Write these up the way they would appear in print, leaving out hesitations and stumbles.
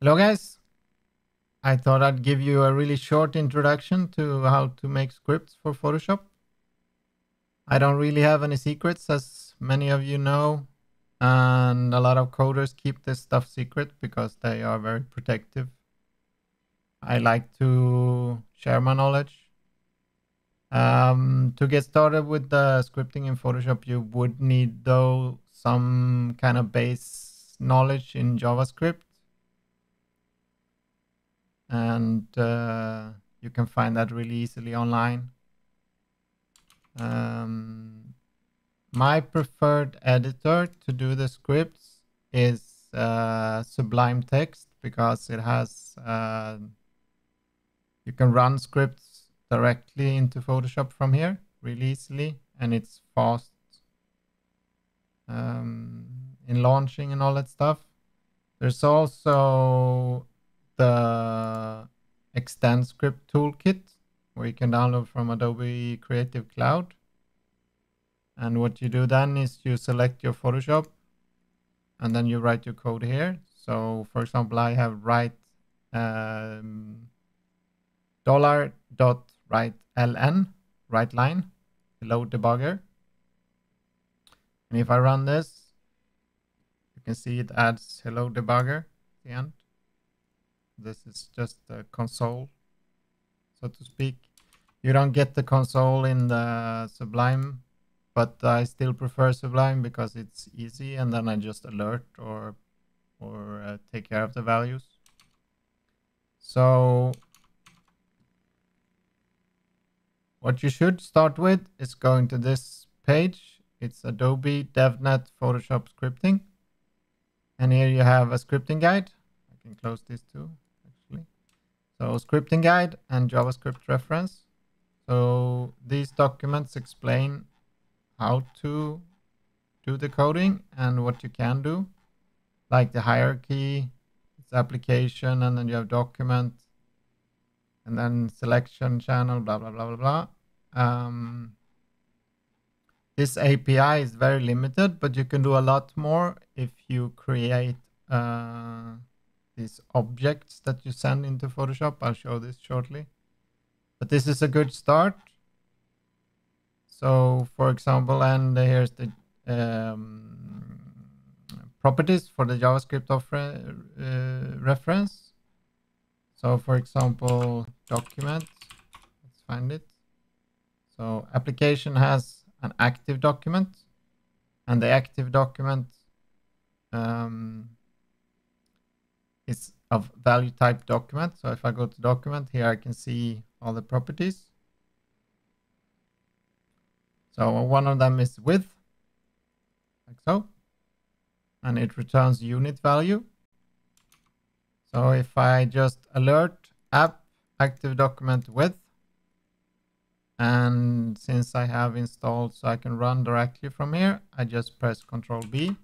Hello guys, I thought I'd give you a really short introduction to how to make scripts for Photoshop. I don't really have any secrets, as many of you know, and a lot of coders keep this stuff secret because they are very protective. I like to share my knowledge. To get started with the scripting in Photoshop, you would need though some kind of base knowledge in JavaScript. And you can find that really easily online. My preferred editor to do the scripts is Sublime Text, because it has you can run scripts directly into Photoshop from here really easily, and it's fast in launching and all that stuff. There's also the ExtendScript toolkit, where you can download from Adobe Creative Cloud. And what you do then is you select your Photoshop and then you write your code here. So for example, I have write $.writeln, write line, load debugger. And if I run this, you can see it adds hello debugger at the end. This is just the console, so to speak. You don't get the console in the Sublime, but I still prefer Sublime because it's easy, and then I just alert or take care of the values. So what you should start with is going to this page. It's Adobe DevNet Photoshop Scripting. And here you have a scripting guide. I can close this too. So scripting guide and JavaScript reference. So these documents explain how to do the coding and what you can do, like the hierarchy, its application, and then you have document, and then selection channel, blah, blah, blah, blah, blah. This API is very limited, but you can do a lot more if you create these objects that you send into Photoshop. I'll show this shortly, but this is a good start. So for example, and here's the properties for the JavaScript reference. So for example, document, let's find it. So application has an active document, and the active document is of value type document. So if I go to document here, I can see all the properties. So one of them is width, like so, and it returns unit value. So if I just alert app active document width, and since I have installed, so I can run directly from here, I just press Ctrl+B,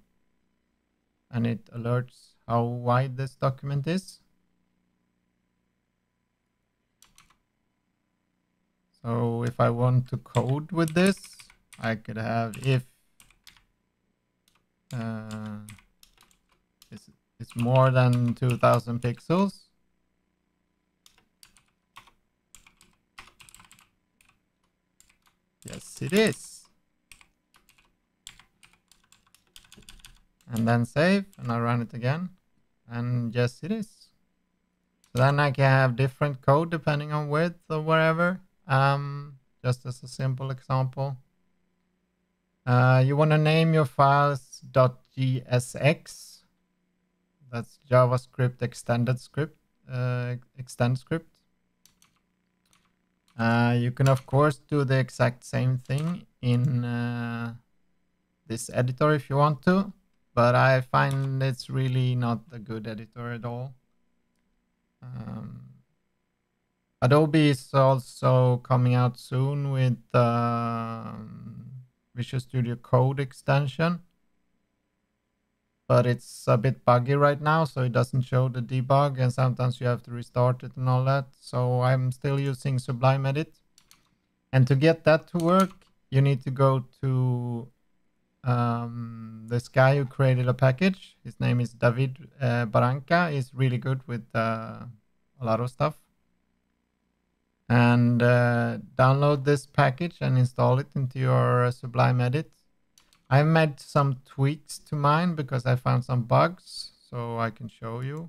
and it alerts how wide this document is. So if I want to code with this, I could have if it's more than 2000 pixels, yes it is, and then save, and I'll run it again, and yes it is. So then I can have different code depending on width or whatever, just as a simple example. You want to name your files .gsx, that's JavaScript ExtendScript. You can of course do the exact same thing in this editor if you want to, but I find it's really not a good editor at all. Adobe is also coming out soon with Visual Studio Code extension, but it's a bit buggy right now, so it doesn't show the debug, and sometimes you have to restart it and all that. So I'm still using Sublime Edit. And to get that to work, you need to go to This guy who created a package, his name is David Barranca, is really good with a lot of stuff. And download this package and install it into your Sublime Edit. I made some tweaks to mine because I found some bugs, so I can show you.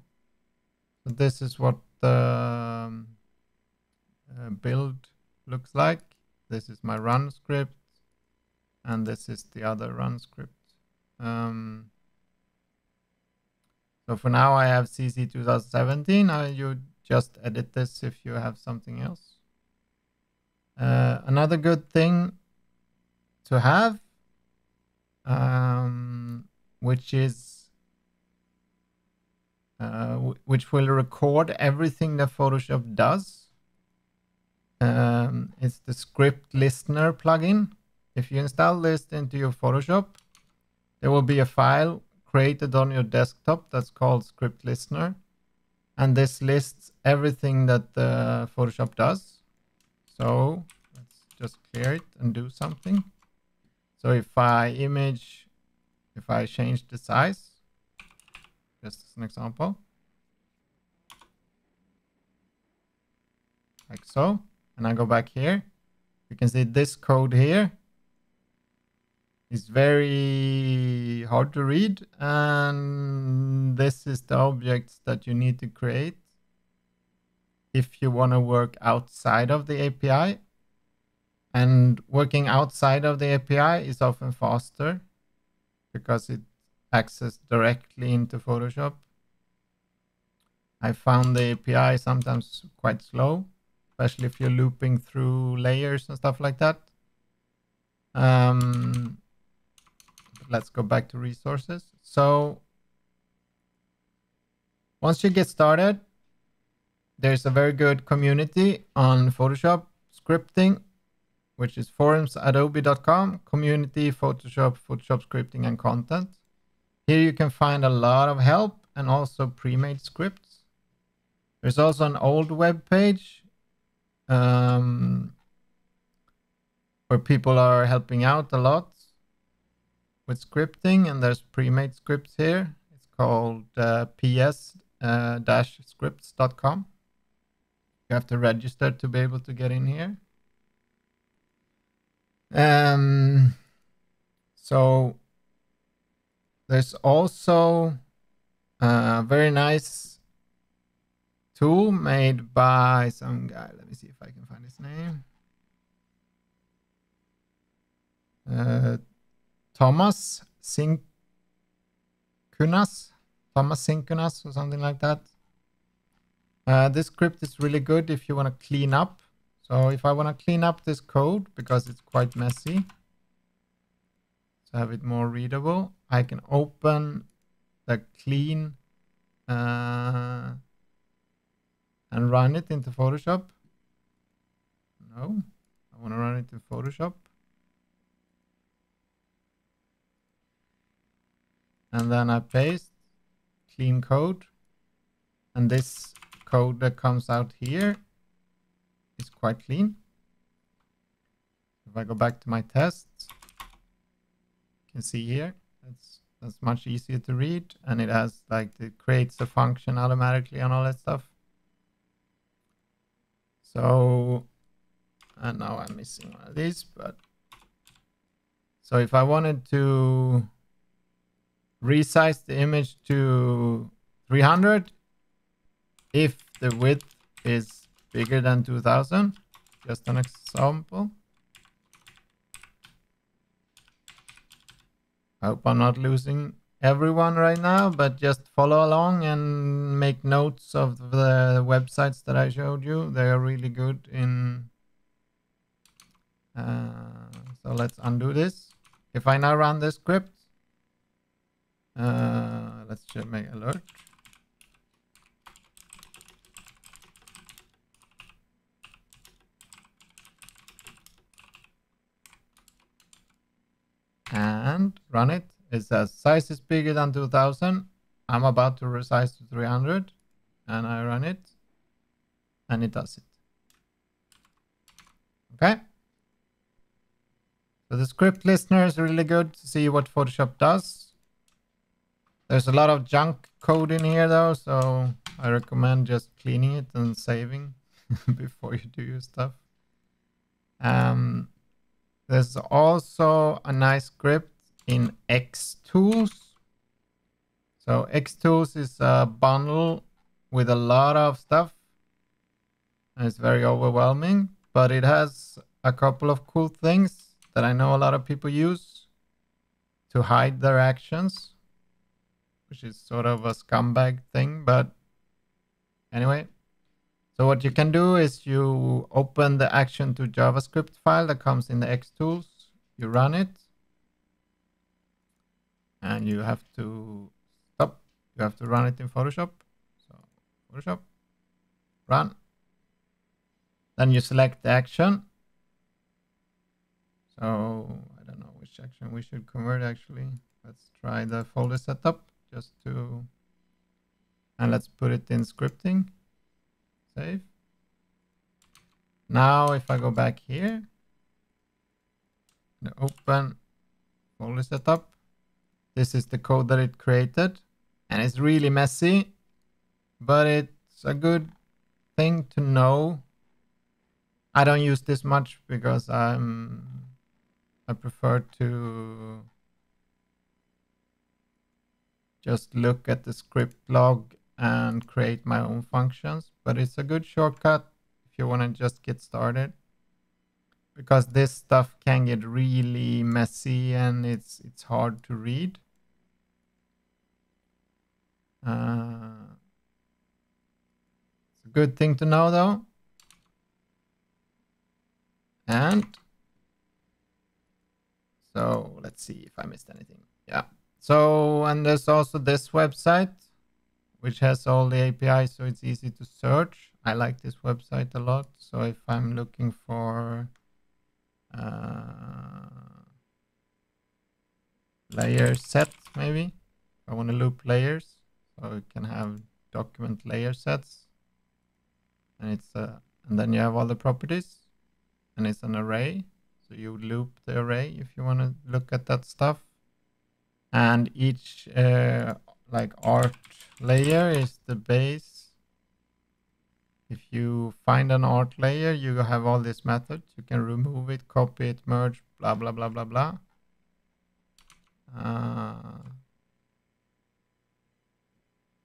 So this is what the build looks like. This is my run script, and this is the other run script. So for now I have CC 2017. You just edit this if you have something else. Another good thing to have, which is which will record everything that Photoshop does, is the Script Listener plugin. If you install this into your Photoshop, there will be a file created on your desktop that's called Script Listener, and this lists everything that Photoshop does. So let's just clear it and do something. So if I change the size, just as an example, like so, and I go back here, you can see this code here is very hard to read, and this is the objects that you need to create if you want to work outside of the API. And working outside of the API is often faster because it accesses directly into Photoshop. I found the API sometimes quite slow, especially if you're looping through layers and stuff like that. Let's go back to resources. So once you get started, there's a very good community on Photoshop scripting, which is forums.adobe.com, community Photoshop, Photoshop scripting and content. Here you can find a lot of help and also pre-made scripts. There's also an old web page where people are helping out a lot with scripting, and there's pre-made scripts here. It's called ps-scripts.com. You have to register to be able to get in here. So there's also a very nice tool made by some guy. Let me see if I can find his name. Thomas Synkunas, or something like that. This script is really good if you want to clean up. So if I want to clean up this code because it's quite messy, to have it more readable, I can open the clean and run it into Photoshop. No, I want to run it in Photoshop. And then I paste clean code, and this code that comes out here is quite clean. If I go back to my tests, you can see here that's much easier to read, and it has like it creates a function automatically and all that stuff. So, and now I'm missing one of these, but so if I wanted to resize the image to 300 if the width is bigger than 2000, just an example. I hope I'm not losing everyone right now, but just follow along and make notes of the websites that I showed you. They are really good in so let's undo this. If I now run this script, let's just make alert. And run it. It says size is bigger than 2000. I'm about to resize to 300. And I run it. And it does it. Okay. So the script listener is really good to see what Photoshop does. There's a lot of junk code in here though, so I recommend just cleaning it and saving before you do your stuff. There's also a nice script in XTools. So XTools is a bundle with a lot of stuff. And it's very overwhelming, but it has a couple of cool things that I know a lot of people use to hide their actions, which is sort of a scumbag thing, but anyway. So what you can do is you open the action to JavaScript file that comes in the XTools, you run it, and you have to stop. You have to run it in Photoshop. So Photoshop, run. Then you select the action. So I don't know which action we should convert actually. Let's try the folder setup just to, and let's put it in scripting. Save. Now if I go back here, and open folder setup. This is the code that it created, and it's really messy, but it's a good thing to know. I don't use this much because I prefer to just look at the script log and create my own functions, but it's a good shortcut if you want to just get started, because this stuff can get really messy and it's hard to read. It's a good thing to know though. And so let's see if I missed anything. Yeah. So, and there's also this website, which has all the APIs, so it's easy to search. I like this website a lot. So if I'm looking for layer set, maybe I want to loop layers, so you can have document layer sets, and it's and then you have all the properties. And it's an array, so you loop the array if you want to look at that stuff. And each like art layer is the base. If you find an art layer, you have all these methods. You can remove it, copy it, merge, blah blah blah blah blah.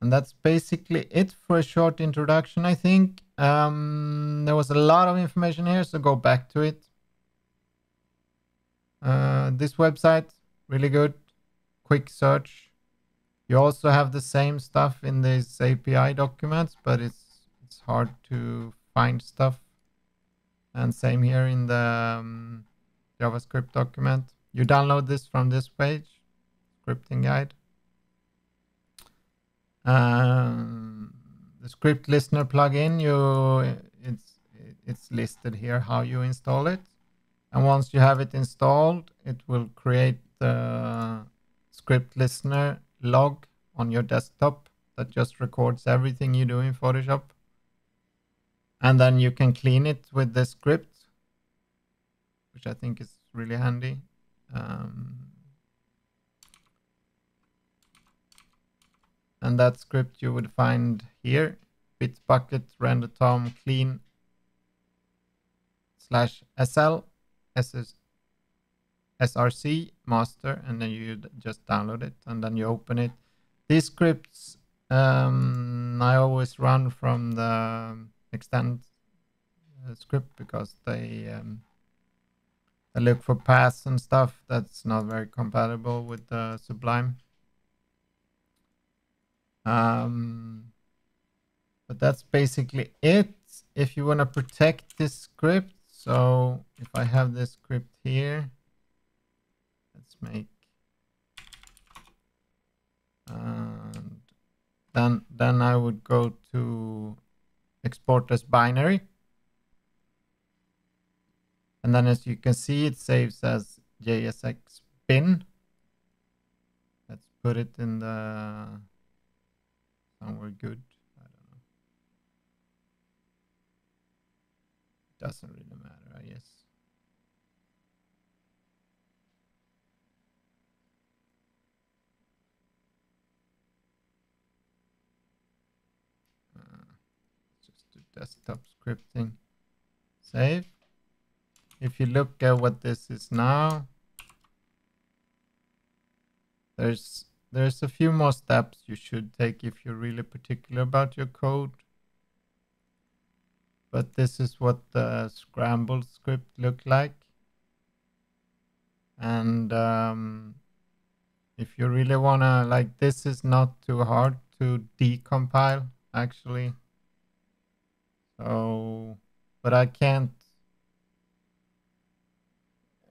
And that's basically it for a short introduction, I think. There was a lot of information here, so go back to it. This website, really good. Quick search. You also have the same stuff in these API documents, but it's hard to find stuff. And same here in the JavaScript document. You download this from this page, scripting guide. The script listener plugin, it's listed here how you install it, and once you have it installed, it will create the script listener log on your desktop that just records everything you do in Photoshop, and then you can clean it with the script, which I think is really handy. And that script you would find here, bitbucket render-tom clean /sl src master, and then you just download it and then you open it. These scripts I always run from the extend script because they look for paths and stuff that's not very compatible with the Sublime. But that's basically it. If you want to protect this script, so if I have this script here, let's make, and then I would go to export as binary, and then as you can see, it saves as JSX bin. Let's put it in the somewhere good. I don't know. It doesn't really matter, I guess. desktop scripting. Save. If you look at what this is now, there's a few more steps you should take if you're really particular about your code. But this is what the scrambled script looked like. And if you really wanna, like, this is not too hard to decompile actually. So, but I can't,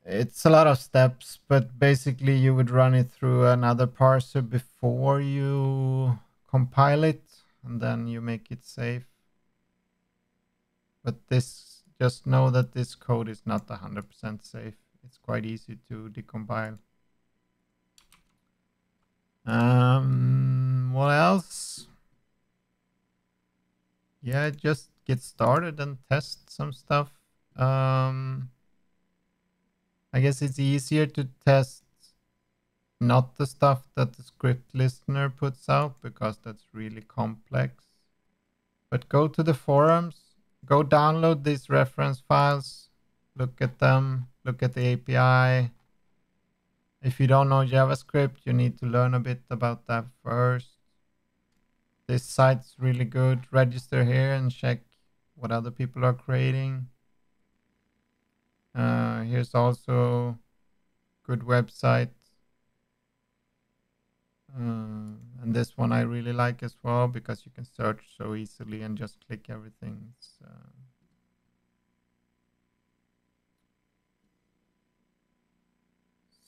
it's a lot of steps, but basically you would run it through another parser before you compile it, and then you make it safe. But this, just know that this code is not 100% safe. It's quite easy to decompile. What else? Yeah, just get started and test some stuff. I guess it's easier to test not the stuff that the script listener puts out, because that's really complex. But go to the forums. Go download these reference files, look at them, look at the API. If you don't know JavaScript, you need to learn a bit about that first. This site's really good. Register here and check what other people are creating. Here's also good website. And this one I really like as well, because you can search so easily and just click everything.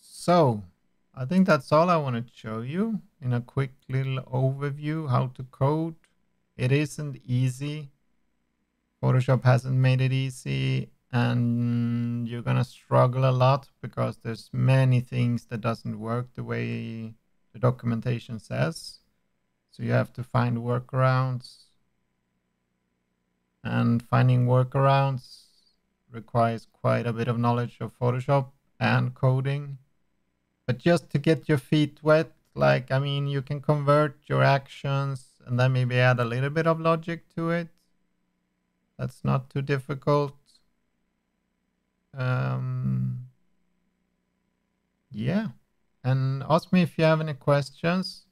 So. I think that's all I want to show you in a quick little overview how to code. It isn't easy. Photoshop hasn't made it easy, and you're gonna struggle a lot because there's many things that doesn't work the way the documentation says, so you have to find workarounds, and finding workarounds requires quite a bit of knowledge of Photoshop and coding. But just to get your feet wet, like, I mean, you can convert your actions and then maybe add a little bit of logic to it. That's not too difficult. Yeah. And ask me if you have any questions,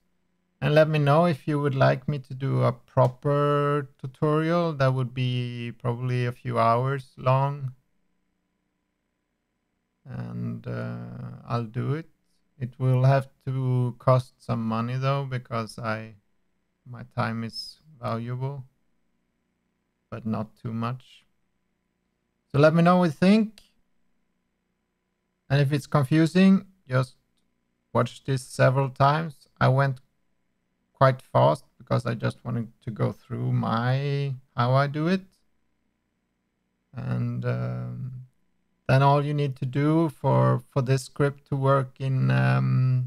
and let me know if you would like me to do a proper tutorial. That would be probably a few hours long, and I'll do it. It will have to cost some money though, because my time is valuable, but not too much. So let me know what you think. And if it's confusing, just watch this several times. I went quite fast because I just wanted to go through how I do it. And then all you need to do for this script to work in the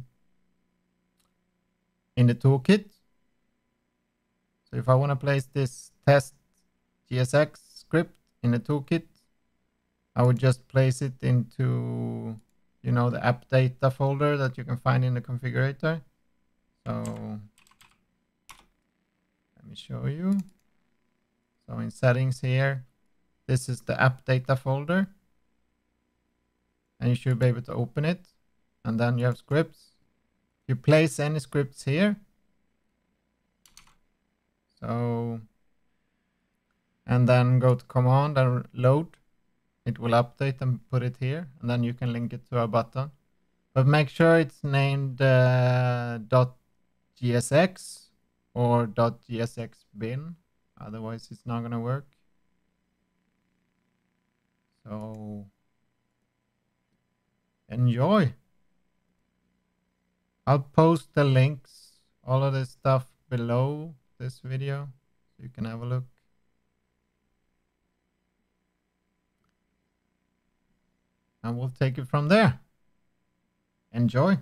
toolkit. So if I want to place this test GSX script in the toolkit, I would just place it into, you know, the app data folder that you can find in the configurator. So let me show you. So in settings here, this is the app data folder, and you should be able to open it. And then you have scripts. You place any scripts here. So, and then go to command and load. It will update and put it here, and then you can link it to a button. But make sure it's named .gsx or .gsx bin, otherwise it's not going to work. So enjoy. I'll post the links, all of this stuff below this video, so you can have a look. And we'll take it from there. Enjoy.